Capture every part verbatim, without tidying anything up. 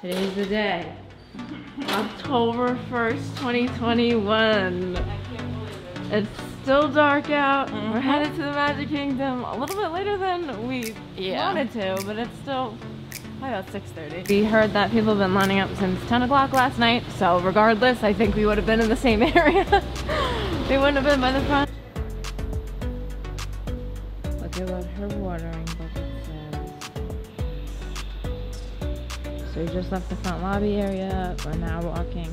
Today's the day. October first, twenty twenty-one. I can't believe it. It's still dark out. Mm-hmm. We're headed to the Magic Kingdom a little bit later than we yeah. wanted to, but it's still probably about six thirty. We heard that people have been lining up since ten o'clock last night, so regardless, I think we would have been in the same area. They wouldn't have been by the front. Look at what her watering bucket says. So we just left the front lobby area. We're now walking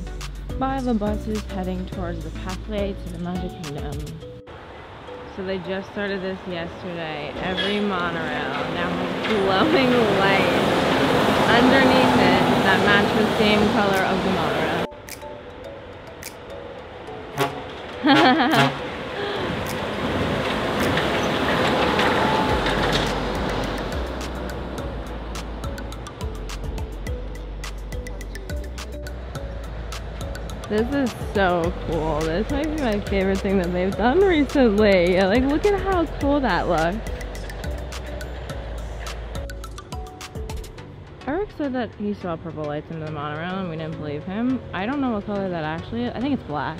by the buses heading towards the pathway to the Magic Kingdom. So they just started this yesterday. Every monorail now has glowing lights underneath it that match the same color of the monorail. This is so cool. This might be my favorite thing that they've done recently. Like, look at how cool that looks. Eric said that he saw purple lights in the monorail and we didn't believe him. I don't know what color that actually is. I think it's black.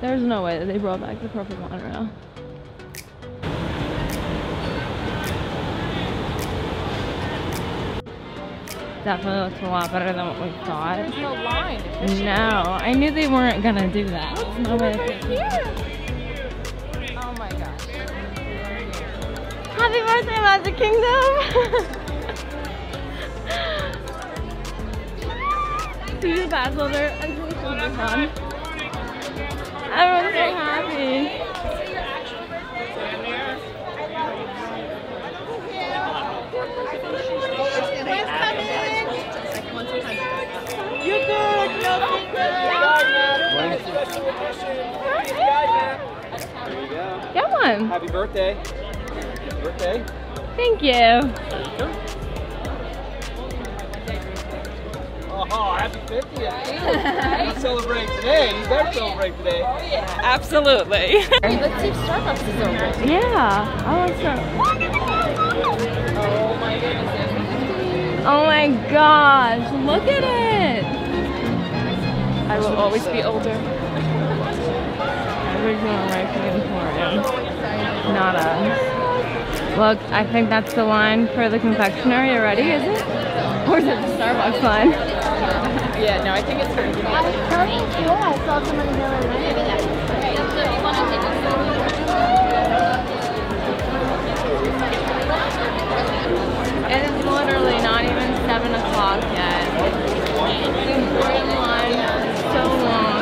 There's no way that they brought back the purple monorail. Definitely looks a lot better than what we thought. There's no line. No, I knew they weren't gonna do that. What's no way. Right here. Oh my gosh. Happy birthday, Magic Kingdom! See the backholder. Everyone's so happy. You good? No, there you go. Get one. Happy birthday. Happy birthday. Thank you. Oh, happy fiftieth! You celebrate today. You better celebrate today. Oh yeah, absolutely. Let's see if Starbucks is open. Yeah, I want Starbucks. Oh my goodness! Oh my gosh! Look at it! I will always be older. Original American Emporium. Not us. Look, I think that's the line for the confectionery already, is it? Or is it the Starbucks line? Yeah, no, I think it's pretty good. I was telling you, I saw someone in the other way. It is literally not even seven o'clock yet. The line is so long.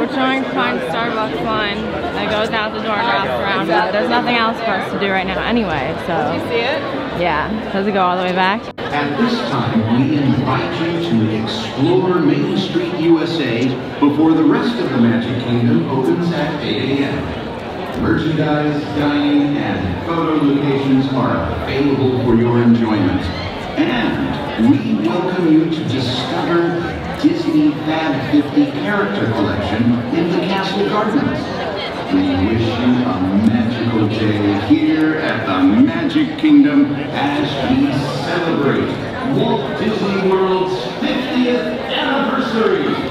We're trying to find Starbucks line that goes out the door and wraps around. But there's nothing else for us to do right now anyway, so. Did you see it? Yeah. Does it go all the way back? At this time, we invite you to explore Main Street U S A before the rest of the Magic Kingdom opens at eight A M Merchandise, dining, and photo locations are available for your enjoyment. And we welcome you to discover Disney Fab fifty character collection in the Castle Gardens. We wish you a magical day here at the Magic Kingdom as we celebrate Walt Disney World's fiftieth anniversary.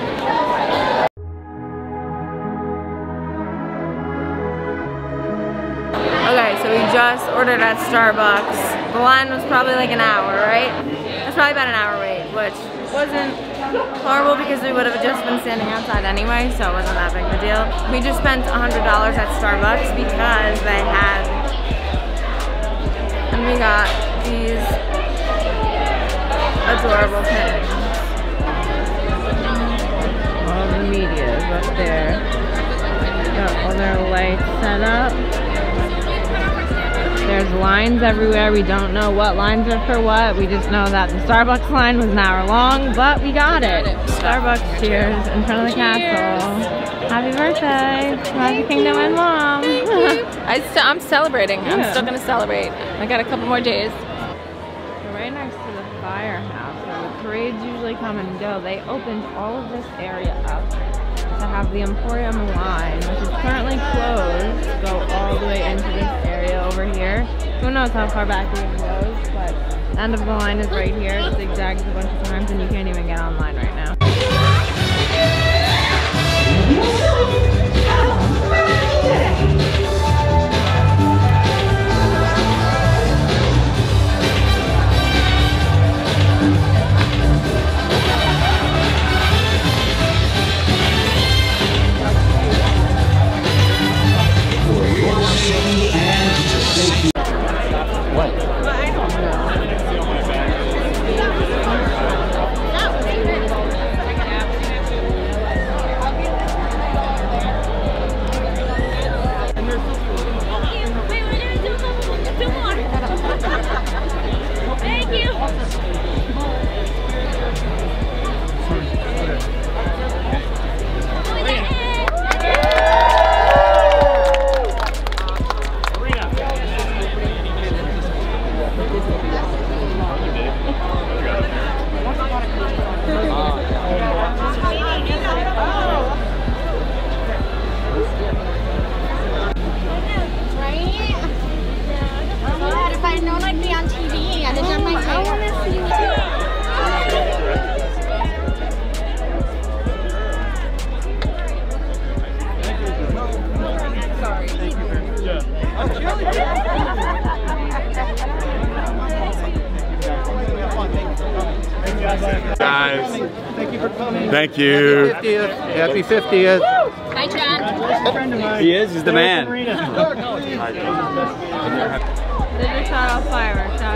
So we just ordered at Starbucks. The line was probably like an hour, right? It's probably about an hour wait, which wasn't horrible because we would have just been standing outside anyway, so it wasn't that big of a deal. We just spent one hundred dollars at Starbucks because they had, and we got these adorable pins. All the media is up there. Got all their lights set up. There's lines everywhere. We don't know what lines are for what. We just know that the Starbucks line was an hour long, but we got it. Starbucks cheers in front of the castle. Happy birthday, Magic Kingdom and Mom. I st I'm celebrating. Yeah. I'm still gonna celebrate. I got a couple more days. We're right next to the firehouse. So the parades usually come and go. They opened all of this area up to have the Emporium line, which is currently closed, go all the way into this area over here. Who knows how far back it goes, but And the line is right here. It zigzags a bunch of times and you can't even get online right now. Thank you. Happy fiftieth. Happy fiftieth. Hi, John. He is. He's the man. They just shot off fireworks. Now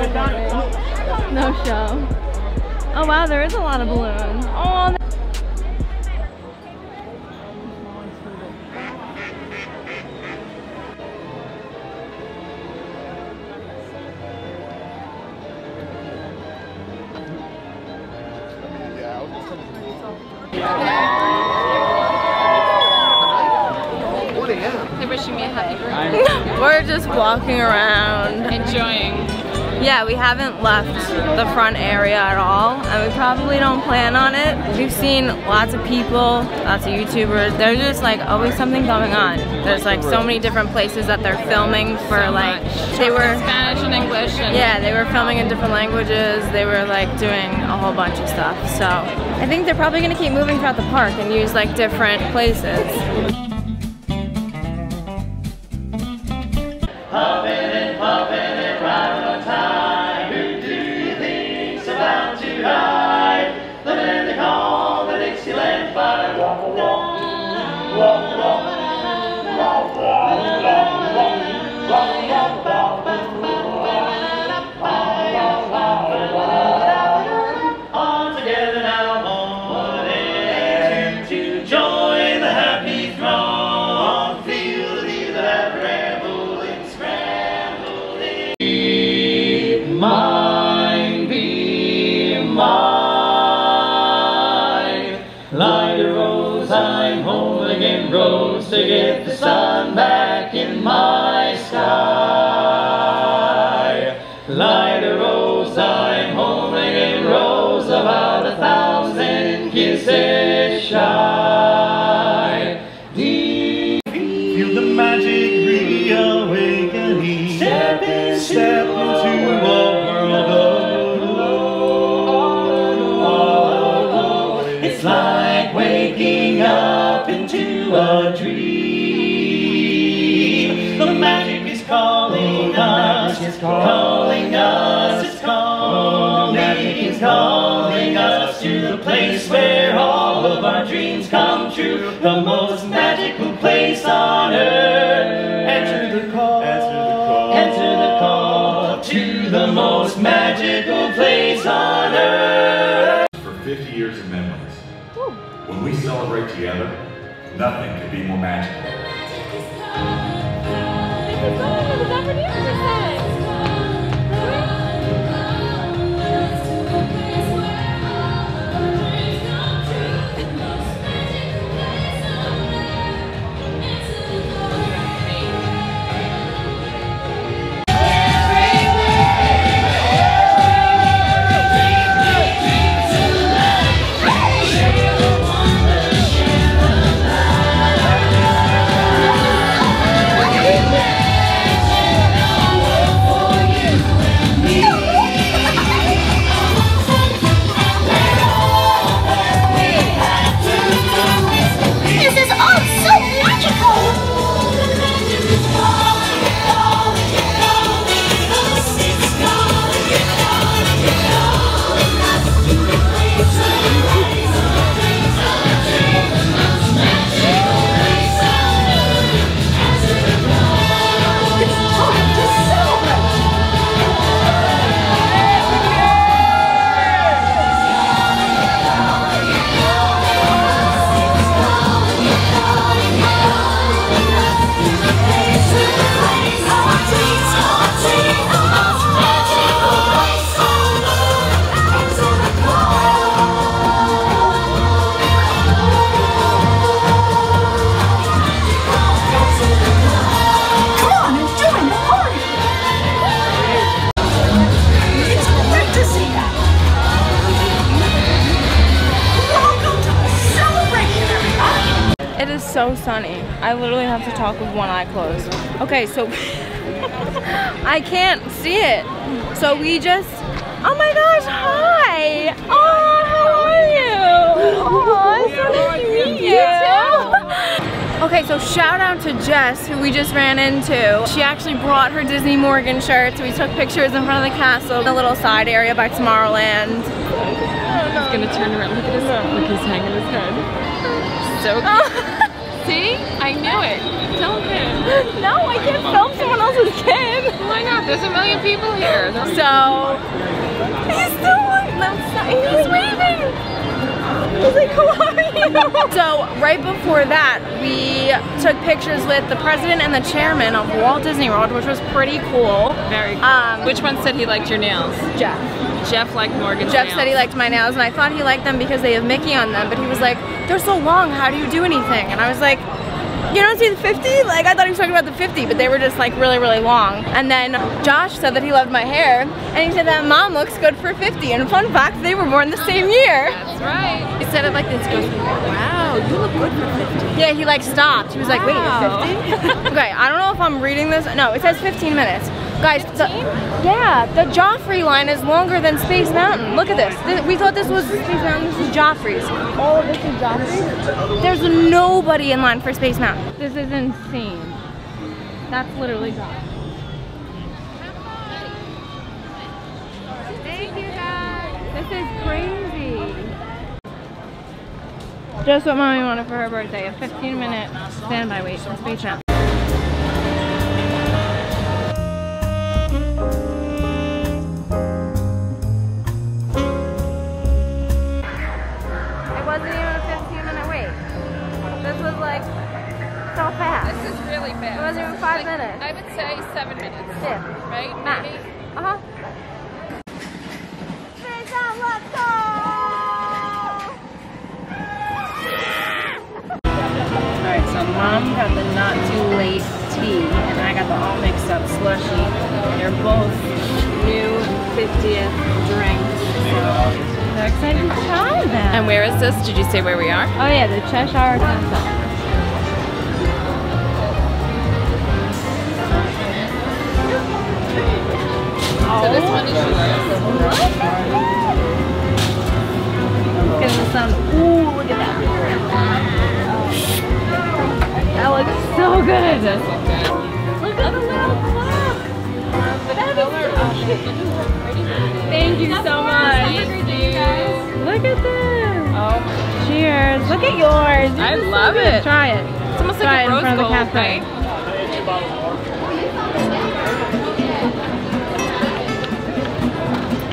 I know. No, no show. Oh wow, there is a lot of balloons. Oh. They're wishing me a happy birthday. We're just walking around. Enjoying. Yeah, we haven't left the front area at all, and we probably don't plan on it. We've seen lots of people, lots of YouTubers. There's just like always something going on. There's like so many different places that they're filming for, like, they were Spanish and English. And yeah, they were filming in different languages. They were like doing a whole bunch of stuff. So I think they're probably gonna keep moving throughout the park and use like different places. Poppin' and poppin' and ridin' on time. Who do you think's about to ride? The man they call the Dixieland Fire. Walk, walk, walk, walk, walk, walk, walk, walk, walk, walk. To get the sun back in my sky. Light a rose, I'm home again, rose about a thousand kisses shy. Deep. Feel the magic reawakening. Step, in step into a world of love. It's like waking up into a dream. It's calling us, it's calling, it's calling us to the place where all of our dreams come true, the most magical place on earth. Answer the call, answer the call, answer the call to the most magical place on earth. For fifty years of memories, ooh, when we celebrate together, nothing could be more magical. Is that what you said? so sunny. I literally have to talk with one eye closed. Okay, so I can't see it. So we just, oh my gosh, hi. Oh, how are you? Oh, so nice to meet you. You too. Okay, so shout out to Jess, who we just ran into. She actually brought her Disney Morgan shirts. We took pictures in front of the castle, the little side area by Tomorrowland. He's gonna turn around, look at his head. Look, he's hanging his head. So cute. See? I knew it. Tell him. No, I can't film someone else's kid. Why not? There's a million people here. There's so... He's still like, he's waving. He's like, who are you? So, right before that, we took pictures with the president and the chairman of Walt Disney World, which was pretty cool. Very cool. Um, which one said he liked your nails? Jeff. Jeff liked Morgan's Jeff nails. said he liked my nails, and I thought he liked them because they have Mickey on them, but he was like, they're so long, how do you do anything? And I was like, you don't see the fifty? Like, I thought he was talking about the fifty, but they were just like really, really long. And then Josh said that he loved my hair, and he said that mom looks good for fifty. And fun fact, they were born the same year. That's right. He said it like this, goes, wow, you look good for fifty. Yeah, he like stopped. He was like, wow. Wait, you're fifty? Okay, I don't know if I'm reading this. No, it says fifteen minutes. Guys, the, yeah, the Joffrey line is longer than Space Mountain. Look at this. This we thought this was Space Mountain. This is Joffrey's. All of this is Joffrey's. There's nobody in line for Space Mountain. This is insane. That's literally Joffrey. Thank you guys. This is crazy. Just what mommy wanted for her birthday, a fifteen minute standby wait for Space Mountain. It wasn't even five like, minutes. I would say seven minutes. Yeah. Right? Max. Uh-huh. Space out, let's go! Alright, so mom got the not too late tea, and I got the all mixed up slushie. They're both new fiftieth drinks. So excited to try them. And where is this? Did you say where we are? Oh yeah, the Cheshire Castle. So this one is yours. Look at the sun. Ooh, look at that. That looks so good. Look at the little clock. Thank you so much. Look at this. Oh. Cheers. Look at yours. This I love so it. Try it. It's almost Try like a rose gold, right?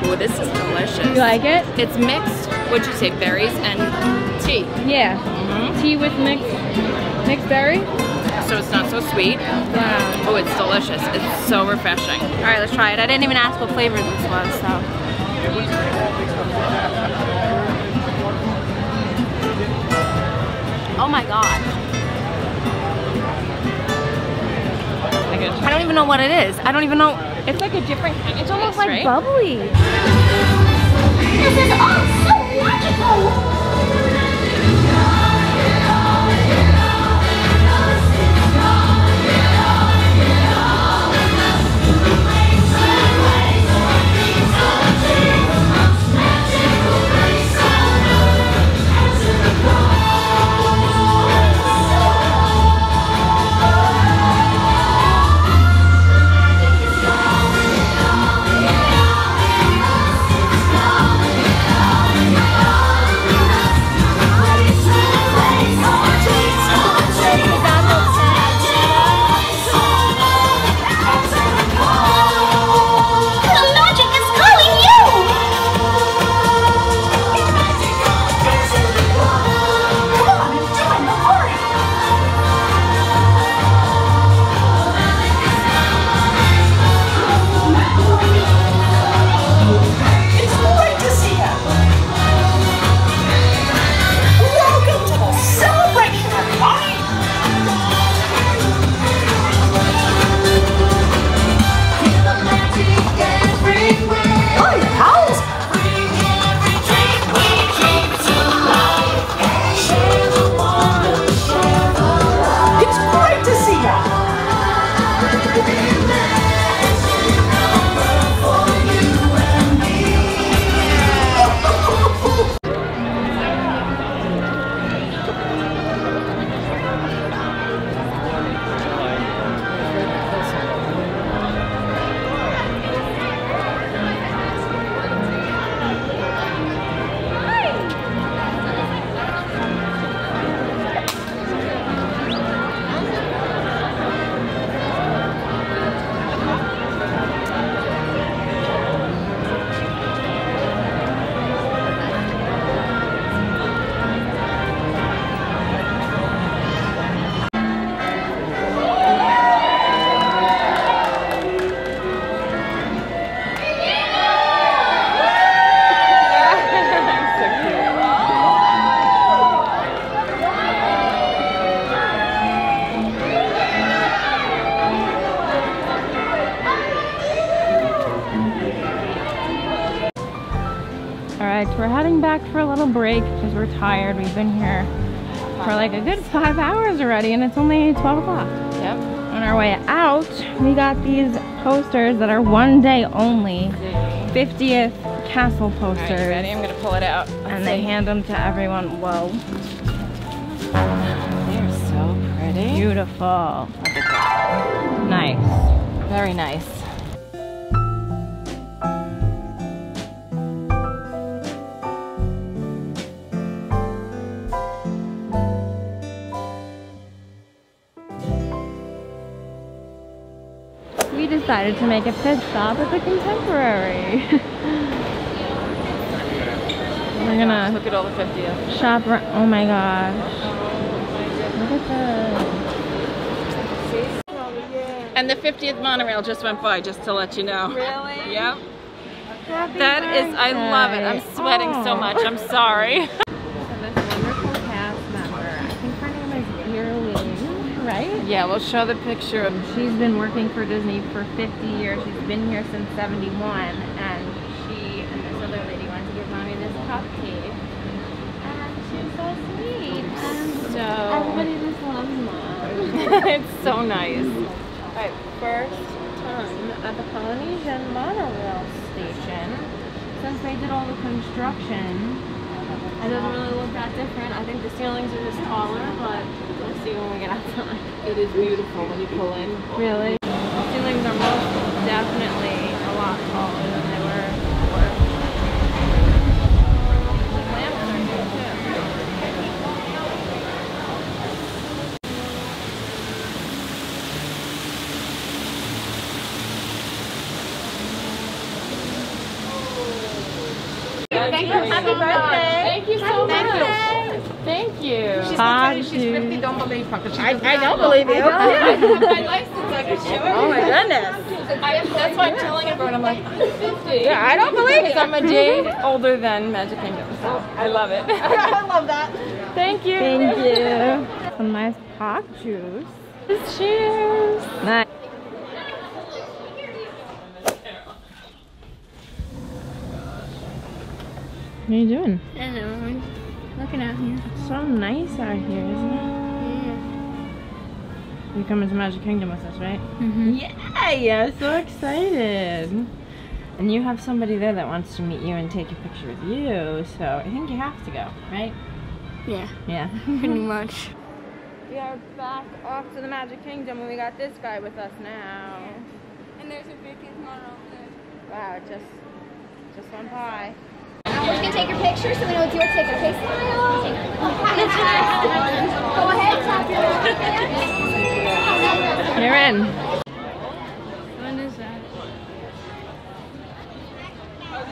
Oh, this is delicious. You like it? It's mixed, what'd you say, berries and tea? Yeah. Mm-hmm. Tea with mixed mixed berry. So it's not so sweet. Wow. Oh, it's delicious. It's so refreshing. All right, let's try it. I didn't even ask what flavor this was, so. Oh my gosh. I don't even know what it is. I don't even know. It's like a different kind of It's almost like right? bubbly. This is all so magical! We're heading back for a little break because we're tired. We've been here for like a good five hours already and it's only twelve o'clock. Yep. On our way out, we got these posters that are one day only. fiftieth castle posters. All right, you ready? I'm gonna pull it out. Let's and see. They hand them to everyone. Whoa. They're so pretty. Beautiful. Nice. Very nice. Decided to make a pit stop at the Contemporary. We're gonna look at all the fiftieth shop. Oh my gosh! Look at this. And the fiftieth monorail just went by. Just to let you know. Really? Yep. Happy that birthday. Is. I love it. I'm sweating oh. so much. I'm sorry. So this wonderful cast member. I think her name is Early, right? Yeah. We'll show the picture of. She's been working for Disney for fifty years. She's been here since seventy-one, and she and this other lady wanted to give mommy this cupcake. And she was so sweet. And so everybody just loves mom. It's so nice. All right, first time at the Polynesian monorail station. Since they did all the construction, it doesn't really look that different. I think the ceilings are just taller, but we'll see when we get outside. It is beautiful when you pull in. Really? The ceilings are most definitely a lot taller than they were before. The lamps are new too. Thank you. Happy birthday. Thank you so much. Thank you. She's not telling you she's fifty, don't believe her. I, I don't believe you. I don't. I have my license, I can show you. Oh my goodness. I, that's why I'm telling everyone, I'm like, I'm fifty. Yeah, I don't believe it. I'm a day older than Magic Kingdom, so I love it. I love that. Thank you. Thank you. Some nice pop juice. Cheers. Nice. What are you doing? I don't know, I'm looking out here. It's so nice out here, isn't it? Yeah. You're coming to Magic Kingdom with us, right? Mm-hmm. Yeah, yeah, so excited. And you have somebody there that wants to meet you and take a picture with you, so I think you have to go, right? Yeah. Yeah. Pretty much. We are back off to the Magic Kingdom and we got this guy with us now. Yeah. And there's a bacon model there. Wow, it just, just went by. We're just going to take your picture so we know it's your ticket. Okay, smile. Go ahead, tap your You're in. When is that?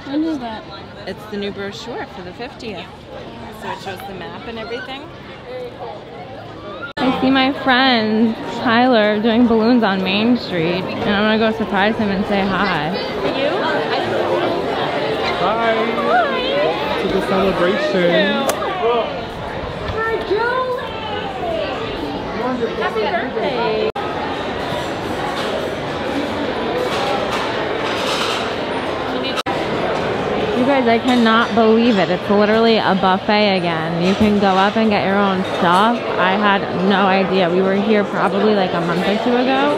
When is that? It's the new brochure for the fiftieth. So it shows the map and everything. I see my friend Tyler doing balloons on Main Street, and I'm going to go surprise him and say hi. For you? Hi. To the celebration. Hi, Julie! Happy birthday! You guys guys, I cannot believe it. It's literally a buffet again. You can go up and get your own stuff. I had no idea. We were here probably like a month or two ago.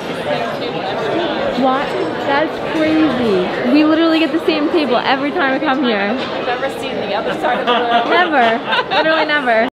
What? That's crazy. We literally get the same table every time we come here. I've never seen the other side of the world. Never. Literally never.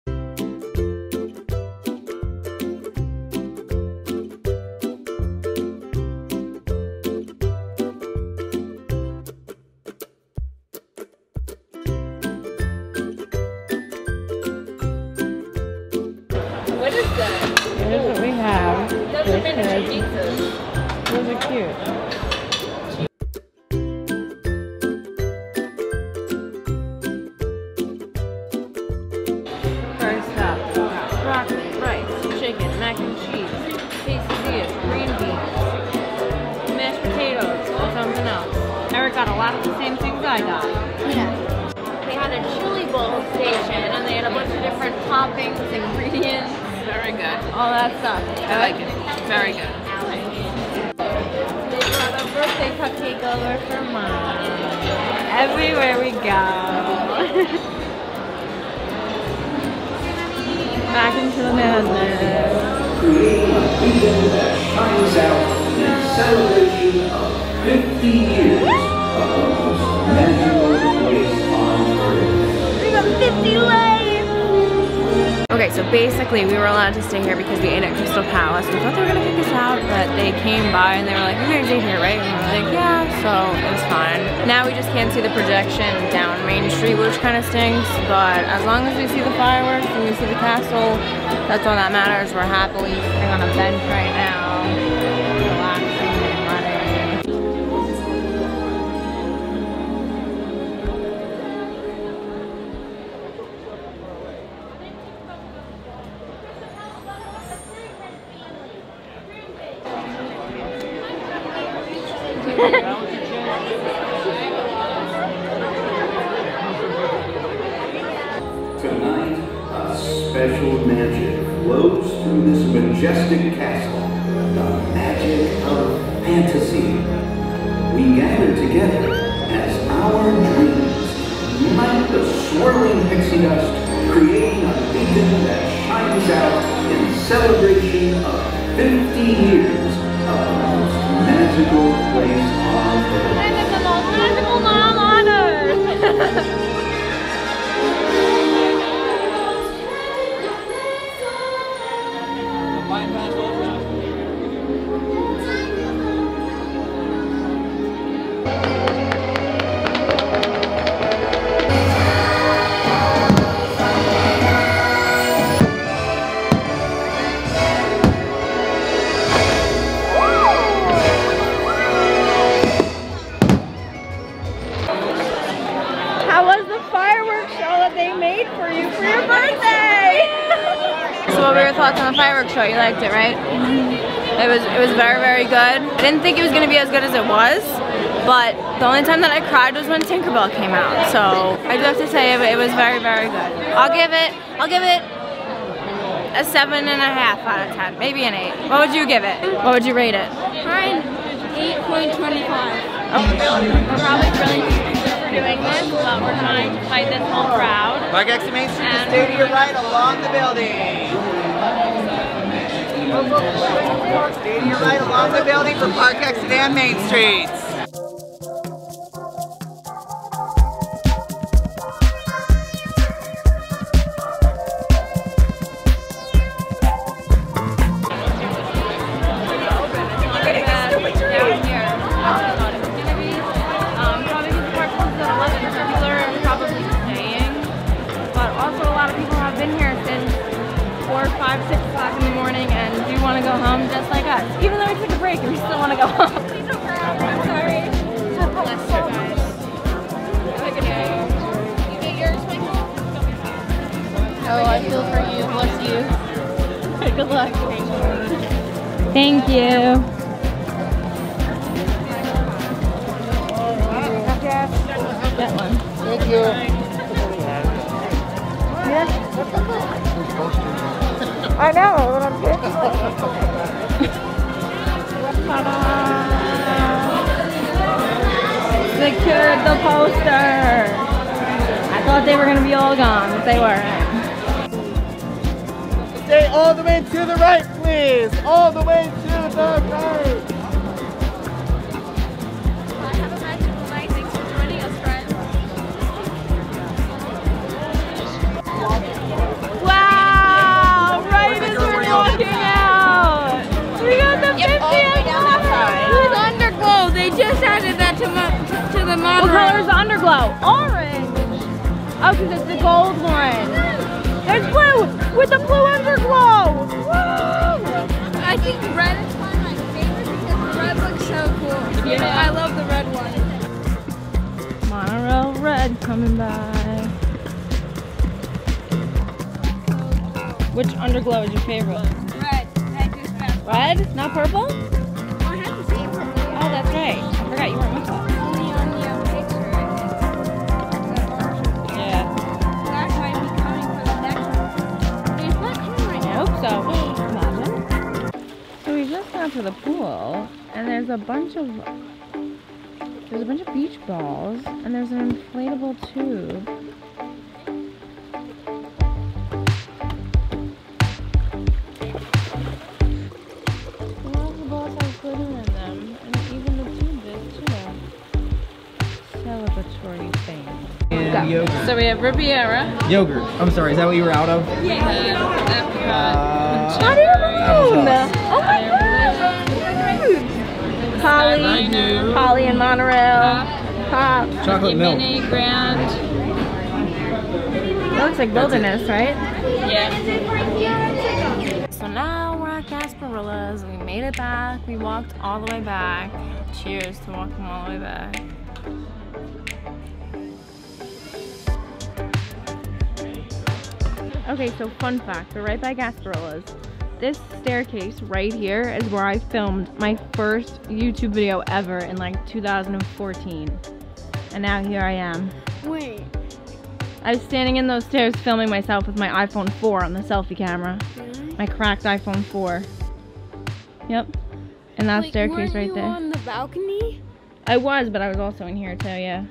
Basically, we were allowed to stay here because we ate at Crystal Palace. We thought they were going to kick us out, but they came by and they were like, you're going to stay here, right? And we were like, yeah, so it was fine. Now we just can't see the projection down Main Street, which kind of stinks, but as long as we see the fireworks and we see the castle, that's all that matters. We're happily sitting on a bench right now, relaxing and running. Majestic castle, the magic of fantasy. We gather together as our dreams unite the swirling pixie dust, creating a beacon that shines out in celebration of fifty years of the most magical place on earth. And it's the most magical mile on earth. Show. You liked it, right? It was it was very, very good. I didn't think it was going to be as good as it was, but the only time that I cried was when Tinkerbell came out. So I do have to say it, it was very, very good. I'll give it, I'll give it a seven and a half out of ten, maybe an eight. What would you give it? What would you rate it? Mine, eight point twenty-five. Oh. We're probably really doing this, but we're trying to fight this whole crowd. Like X Main Street, stay to your right along the building. Stay to your right along the building for Park Exit and Main Street. Thank you. That one. Thank you. I know what I'm doing. Secured the poster. Thought they were gonna be all gone, but they weren't. Stay all the way to the right, please. All the way to the right. I have a magical night. Thanks for joining us, friends. Wow! Right as we're walking out, we got the fiftieth. Underglow. They just added that to to the monorail. What color is the underglow? Orange. Oh, because it's the gold one. There's blue with the blue underglow. Woo! I think red is one of my favorites because red looks so cool. Yeah, I love the red one. Monorail red coming by. Which underglow is your favorite? Red. Red is best. Red? Not purple? I have the same purple. Oh, that's right. I forgot you weren't with us. To the pool, and there's a bunch of there's a bunch of beach balls, and there's an inflatable tube. And all the balls have glitter in them, and even the tube is too. Celebratory thing. And yogurt. So we have Riviera. Yogurt. I'm sorry, is that what you were out of? Yeah. Uh, Chatteroon. Uh, oh my god. Polly, Polly and Monorail Pop, chocolate milk, mini grand. That looks like wilderness, right? Yeah. So now we're at Gasparilla's. We made it back. We walked all the way back. Cheers to walking all the way back. Okay, so fun fact: we're right by Gasparilla's. This staircase right here is where I filmed my first YouTube video ever in like two thousand fourteen. And now here I am. Wait. I was standing in those stairs filming myself with my iPhone four on the selfie camera. Really? My cracked iPhone four. Yep. And that Wait, staircase right there. Were you on the balcony? I was, but I was also in here too, yeah.